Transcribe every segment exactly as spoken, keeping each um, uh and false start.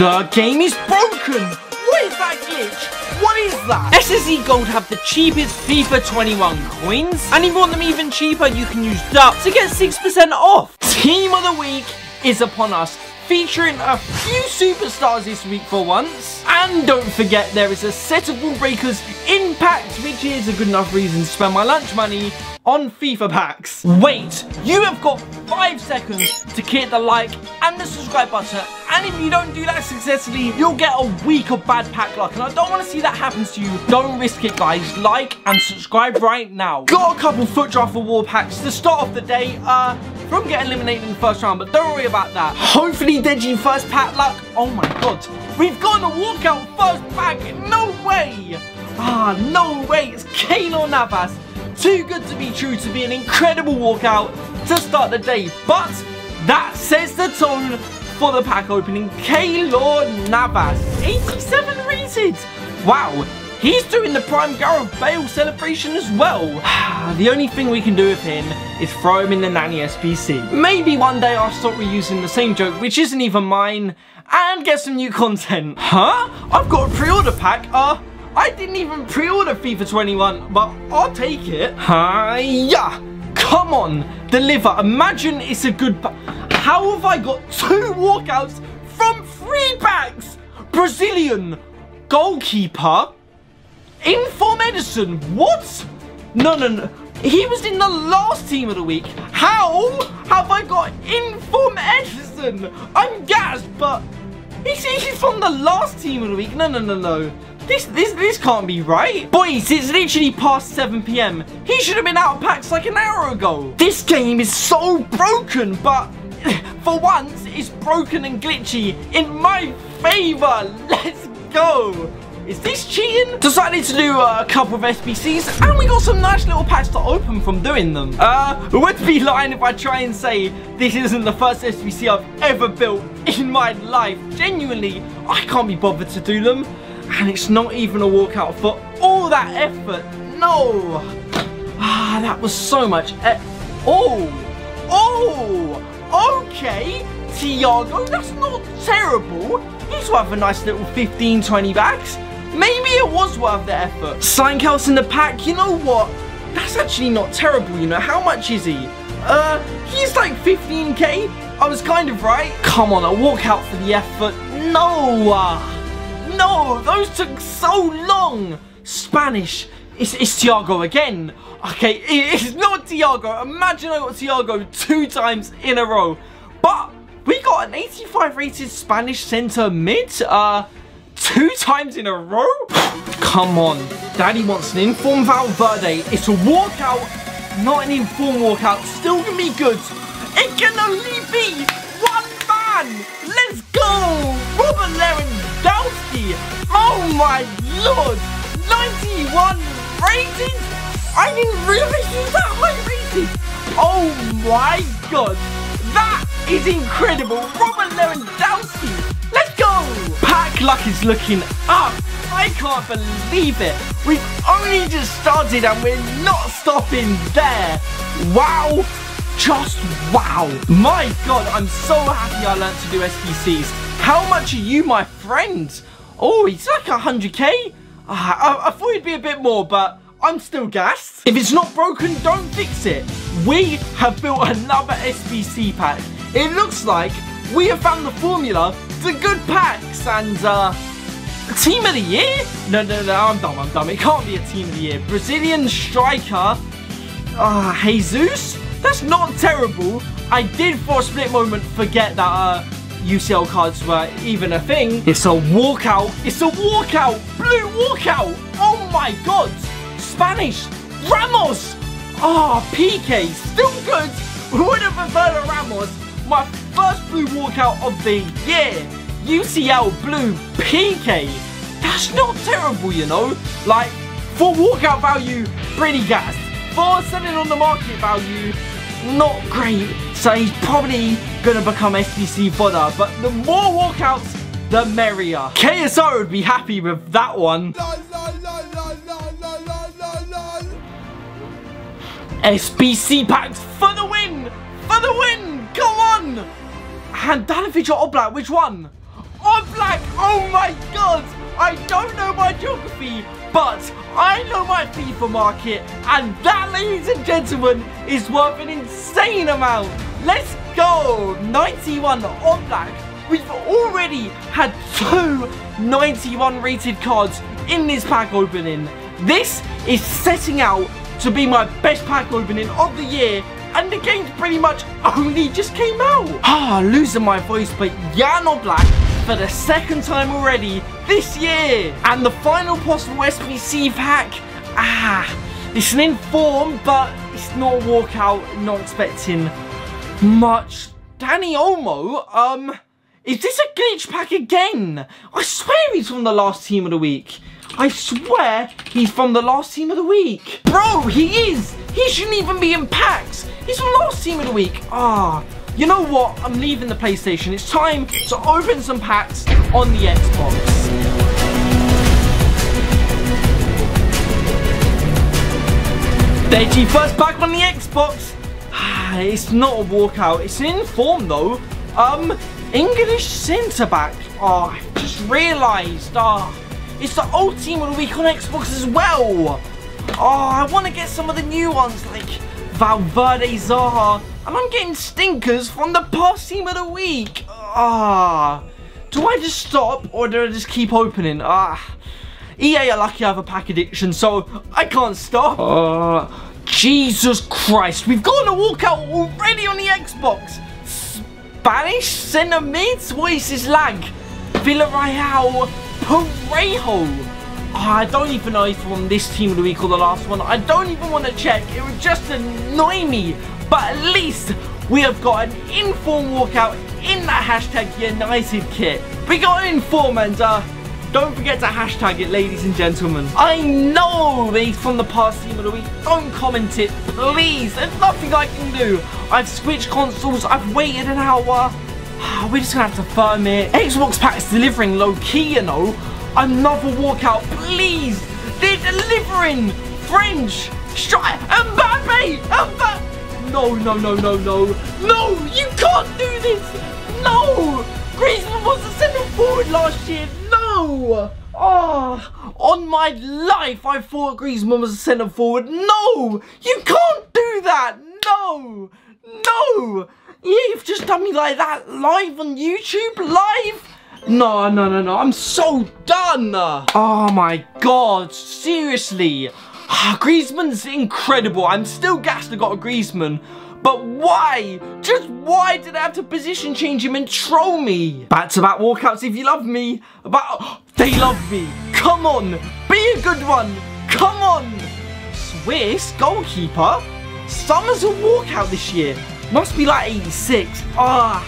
The game is broken! What is that glitch? What is that? S S E Gold have the cheapest FIFA twenty-one coins, and if you want them even cheaper, you can use D U T to get six percent off. Team of the Week is upon us, featuring a few superstars this week for once. And don't forget, there is a set of rule breakers in packs, which is a good enough reason to spend my lunch money on FIFA packs. Wait, you have got five seconds to hit the like and the subscribe button, and if you don't do that successfully, you'll get a week of bad pack luck, and I don't want to see that happen to you. Don't risk it, guys. Like and subscribe right now. Got a couple foot draft reward packs to start off the day, uh, from getting eliminated in the first round, but don't worry about that. Hopefully Deji first pack luck. Oh my god, we've got a walkout first pack. No way. Ah, no way. It's Keylor Navas. Too good to be true to be an incredible walkout to start the day, but that sets the tone for the pack opening. Keylor Navas, eighty-seven rated. Wow, he's doing the prime Gareth Bale celebration as well. The only thing we can do with him is throw him in the nanny S P C. Maybe one day I'll stop reusing the same joke, which isn't even mine, and get some new content. Huh? I've got a pre-order pack. Uh, I didn't even pre-order FIFA twenty-one, but I'll take it. Hi-ya! Come on, deliver. Imagine it's a good pack. How have I got two walkouts from three packs? Brazilian goalkeeper in-form Edison. What? No, no, no. He was in the last team of the week. How have I got in-form Edison? I'm gassed, but he's, he's from the last team of the week. No, no, no, no. This, this, this can't be right. Boys, it's literally past seven p m He should have been out of packs like an hour ago. This game is so broken, but for once, it's broken and glitchy in my favor. Let's go. Is this cheating? Decided to do uh, a couple of S B Cs, and we got some nice little packs to open from doing them. Uh, would be lying if I try and say this isn't the first S B C I've ever built in my life. Genuinely, I can't be bothered to do them. And it's not even a walkout for all that effort. No. Ah, that was so much e Oh. Oh. Okay. Thiago, that's not terrible. He's worth a nice little fifteen, twenty bags. Maybe it was worth the effort. Slankhouse in the pack. You know what? That's actually not terrible, you know. How much is he? Uh, he's like fifteen K. I was kind of right. Come on, a walkout for the effort. No. Uh, No, those took so long. Spanish. It's, it's Thiago again. Okay, it, it's not Thiago. Imagine I got Thiago two times in a row. But we got an eighty-five rated Spanish centre mid. Uh, two times in a row? Come on. Daddy wants an inform Valverde. It's a walkout, not an inform walkout. Still going to be good. It can only be one man. Let's go. Robert Lewandowski. Oh my lord, ninety-one rated? I didn't realize he was that high rated. Oh my god, that is incredible. Robert Lewandowski, let's go. Pack luck is looking up. I can't believe it. We've only just started and we're not stopping there. Wow, just wow. My god, I'm so happy I learned to do S B Cs. How much are you, my friend? Oh, he's like one hundred K. Uh, I, I thought he'd be a bit more, but I'm still gassed. If it's not broken, don't fix it. We have built another S B C pack. It looks like we have found the formula to good packs and uh, team of the year? No, no, no, I'm dumb, I'm dumb. It can't be a team of the year. Brazilian striker, uh, Jesus? That's not terrible. I did for a split moment forget that uh, U C L cards were even a thing. It's a walkout. It's a walkout. Blue walkout. Oh my god. Spanish. Ramos. Ah, oh, P K. Still good. Would have preferred a Ramos. My first blue walkout of the year. U C L blue P K. That's not terrible, you know. Like, for walkout value, pretty gassed. For selling on the market value, not great. So he's probably gonna become S B C fodder, but the more walkouts, the merrier. K S O would be happy with that one. La, la, la, la, la, la, la, la. S B C packs for the win! For the win! Come on! And Handanovic or Oblak, which one? Oblak Oh my god! I don't know my geography, but I know my FIFA market, and that, ladies and gentlemen, is worth an insane amount. Let's go! ninety-one Oblak. We've already had two ninety-one rated cards in this pack opening. This is setting out to be my best pack opening of the year, and the game's pretty much only just came out. Ah, losing my voice, but Jan Oblak for the second time already this year. And the final possible S B C pack, ah, it's an inform, but it's not a walkout, not expecting much. Danny Olmo, um, is this a glitch pack again? I swear he's from the last team of the week. I swear he's from the last team of the week. Bro, he is. He shouldn't even be in packs. He's from last team of the week. Ah, you know what? I'm leaving the PlayStation. It's time to open some packs on the Xbox. There's your first pack on the Xbox. Ah, it's not a walkout. It's in form though. Um, English centre back. Ah, I just realised. Ah. It's the old team of the week on Xbox as well. Oh, I want to get some of the new ones like Valverde, Zaha. And I'm getting stinkers from the past team of the week. Ah, oh, do I just stop or do I just keep opening? Ah, E A are lucky I have a pack addiction, so I can't stop. Uh, Jesus Christ, we've got a walkout already on the Xbox. Spanish centre mids? What is this lag? Villarreal. Parejo! Oh, I don't even know if it's from this team of the week or the last one. I don't even want to check. It would just annoy me. But at least we have got an inform walkout in that hashtag United kit. We got an inform, and uh, don't forget to hashtag it, ladies and gentlemen. I know these from the past team of the week. Don't comment it, please. There's nothing I can do. I've switched consoles. I've waited an hour. We're just gonna have to firm it. Xbox pack's delivering low key, you know. Another walkout, please. They're delivering. French. Stri- Mbappe. Mbappe. No, no, no, no, no. No, you can't do this. No. Griezmann was a centre forward last year. No. Oh, on my life, I thought Griezmann was a centre forward. No, you can't do that. No, no. Yeah, you've just done me like that, live on YouTube, live? No, no, no, no, I'm so done. Oh my God, seriously. Griezmann's incredible. I'm still gassed I got a Griezmann. But why? Just why did I have to position change him and troll me? Back-to-back walkouts if you love me. But oh, they love me. Come on, be a good one. Come on. Swiss goalkeeper. Summers a walkout this year. Must be like eighty-six. Ah,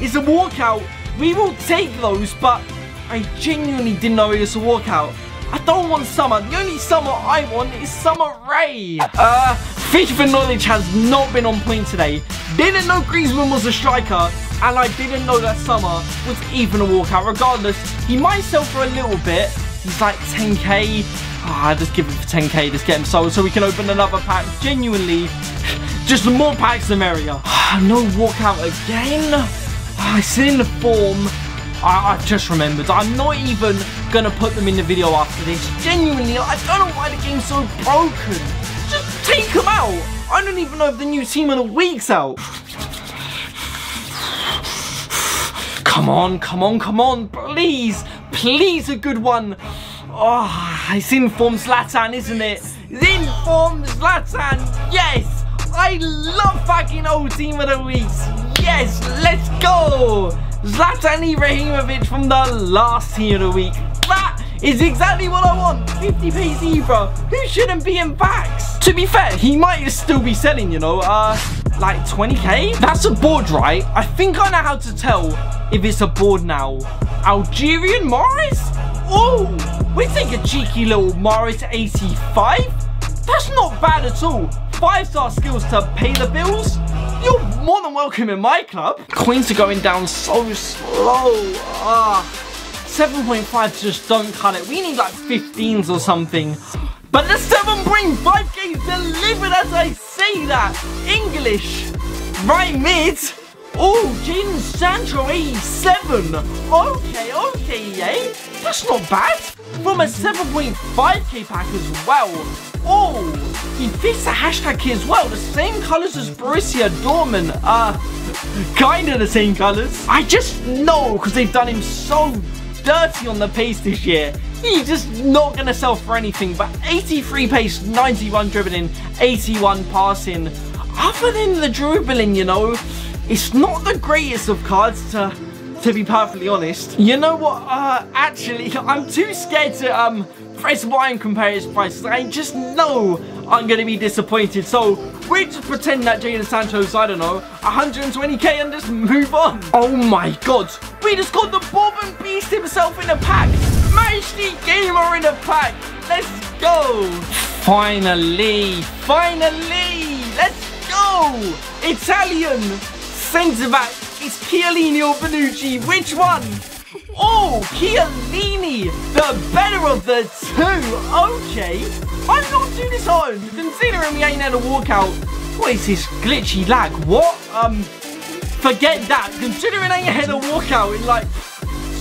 it's a walkout. We will take those, but I genuinely didn't know it was a walkout. I don't want Summer. The only Summer I want is Summer Ray. Uh, FIFA knowledge has not been on point today. Didn't know Griezmann was a striker, and I didn't know that Summer was even a walkout. Regardless, he might sell for a little bit. He's like ten K. Ah, just give him for ten K. Just get him sold so we can open another pack. Genuinely. Just more packs the merrier. No walkout again? It's in the form. I, I just remembered. I'm not even going to put them in the video after this. Genuinely, I don't know why the game's so broken. Just take them out. I don't even know if the new team of the week's out. Come on, come on, come on. Please, please a good one. Oh, it's in form Zlatan, isn't it? It's in form Zlatan. Yes. I love fucking old team of the weeks. Yes, let's go. Zlatan Ibrahimovic from the last team of the week. That is exactly what I want. fifty p Zebra, who shouldn't be in packs. To be fair, he might still be selling, you know, uh, like twenty K. That's a board, right? I think I know how to tell if it's a board now. Algerian Morris? Oh, we take a cheeky little Morris eighty-five. That's not bad at all. Five-star skills to pay the bills. You're more than welcome in my club. Coins are going down so slow. Ah, seven point five just don't cut it. We need like fifteens or something. But the seven point five K is delivered as I say that. English, right mid. Oh, Jadon Sancho eighty-seven. Okay, okay, eh? That's not bad. From a seven point five K pack as well. Oh, he fixed the hashtag key as well. The same colours as Borussia Dortmund. Uh, kind of the same colours. I just know because they've done him so dirty on the pace this year. He's just not going to sell for anything. But eighty-three pace, ninety-one dribbling, eighty-one passing. Other than the dribbling, you know, it's not the greatest of cards to... to be perfectly honest. You know what, uh, actually, I'm too scared to um, press Y and compare his prices. I just know I'm going to be disappointed. So we're just pretending that Jadon Sancho's, I don't know, one hundred twenty K and just move on. Oh my god, we just got the Bourbon Beast himself in a pack. Mashley Gamer in a pack. Let's go. Finally, finally, let's go. Italian, centre back. It's Chiellini or Bonucci, which one? Oh, Chiellini, the better of the two, okay. I'm not too disheartened, considering we ain't had a walkout. What is this glitchy lag, what? Um, forget that, considering I ain't had a walkout in like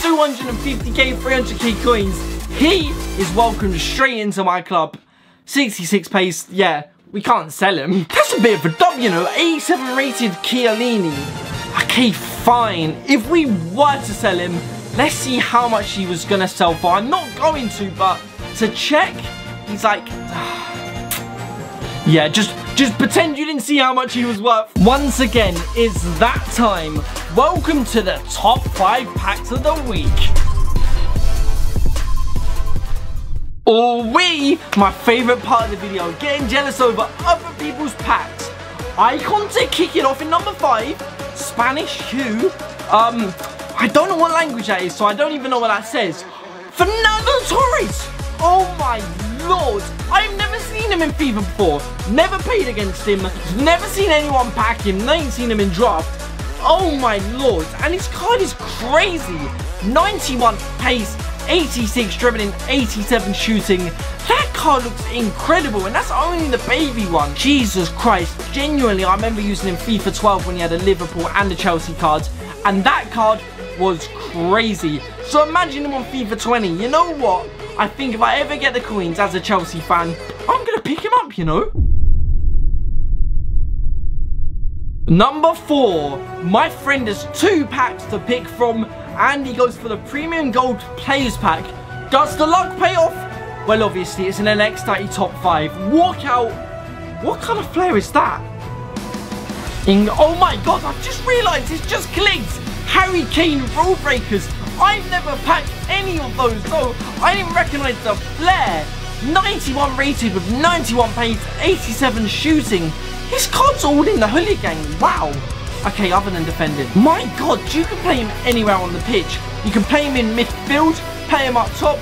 two hundred fifty K, three hundred K coins, he is welcomed straight into my club. sixty-six pace, yeah, we can't sell him. That's a bit of a dub, you know, eighty-seven rated Chiellini. Okay, fine. If we were to sell him, let's see how much he was going to sell for. I'm not going to, but to check, he's like... yeah, just, just pretend you didn't see how much he was worth. Once again, it's that time. Welcome to the top five packs of the week. Or we, my favourite part of the video, getting jealous over other people's packs. Icon to kick it off in number five. Spanish Hugh. Um, I don't know what language that is, so I don't even know what that says. Fernando Torres! Oh my lord! I've never seen him in FIFA before. Never played against him. Never seen anyone pack him. Never seen him in draft. Oh my lord! And his card is crazy. ninety-one pace, eighty-six dribbling, eighty-seven shooting. That card looks incredible, and that's only the baby one. Jesus Christ, genuinely, I remember using him in FIFA twelve when he had a Liverpool and a Chelsea card, and that card was crazy. So imagine him on FIFA twenty. You know what? I think if I ever get the coins as a Chelsea fan, I'm going to pick him up, you know? Number four, my friend has two packs to pick from, and he goes for the Premium Gold Players Pack. Does the luck pay off? Well, obviously, it's an N X thirty top five. Walkout. What kind of player is that? In oh my god, I've just realised it's just clicked. Harry Kane Rule Breakers. I've never packed any of those, so I didn't recognise the flair. ninety-one rated with ninety-one pace, eighty-seven shooting. His card's all in the hooligan. Wow. Okay, other than defending. My god, you can play him anywhere on the pitch. You can play him in midfield, play him up top.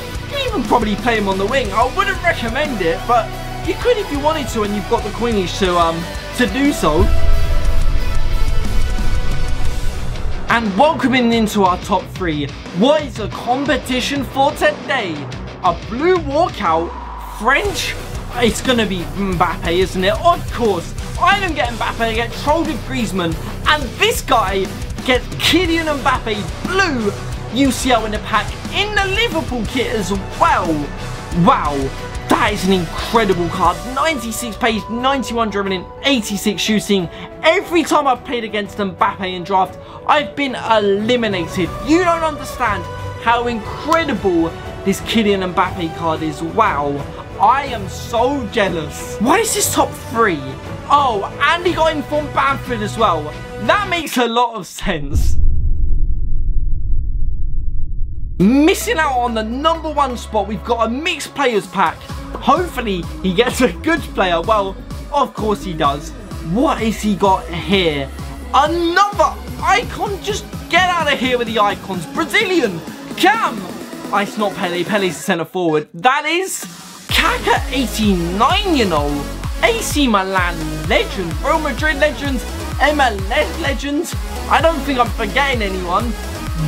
Even probably play him on the wing. I wouldn't recommend it, but you could if you wanted to, and you've got the coinage to um to do so. And welcoming into our top three, what is the competition for today? A blue walkout, French. It's gonna be Mbappe, isn't it? Of course. I don't get Mbappe. I get trolled with Griezmann, and this guy gets Kylian Mbappe blue. U C L in the pack in the Liverpool kit as well. Wow, that is an incredible card. ninety-six pace, ninety-one dribbling, eighty-six shooting. Every time I've played against Mbappe in draft, I've been eliminated. You don't understand how incredible this Kylian Mbappe card is. Wow, I am so jealous. Why is this top three? Oh, and he got in from Bamford as well. That makes a lot of sense. Missing out on the number one spot, we've got a mixed players pack. Hopefully he gets a good player. Well, of course he does. What has he got here? Another icon. Just get out of here with the icons. Brazilian Cam. Oh, it's not Pele. Pele's the centre forward. That is Kaka, eighty-nine, you know. A C Milan legend, Real Madrid legends, M L S legends. I don't think I'm forgetting anyone.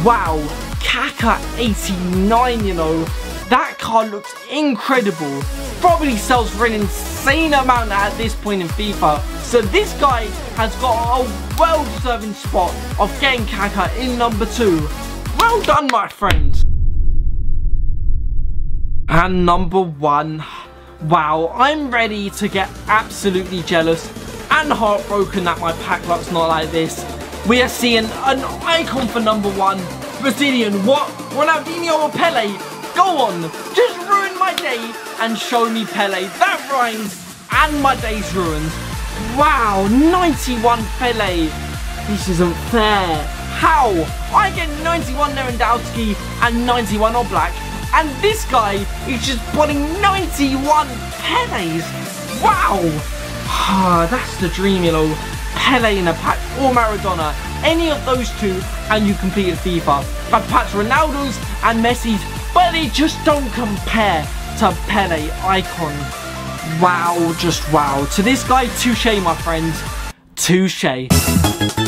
Wow. Kaka eighty-nine, you know, that card looks incredible. Probably sells for an insane amount at this point in FIFA. So this guy has got a well-deserving spot of getting Kaka in number two. Well done, my friend. and number one. Wow, I'm ready to get absolutely jealous and heartbroken that my pack luck's not like this. We are seeing an icon for number one. Brazilian, what? Ronaldinho or Pele? Go on, just ruin my day and show me Pele. That rhymes, and my day's ruined. Wow, ninety-one Pele. This isn't fair. How? I get ninety-one Lewandowski and ninety-one Oblak, and this guy is just putting ninety-one Pele's. Wow. Ah, that's the dream, you know. Pele in a pack or Maradona, any of those two, and you completed FIFA. I've packed Ronaldo's and Messi's, but they just don't compare to Pele icon. Wow, just wow. To this guy, touche, my friends. Touche.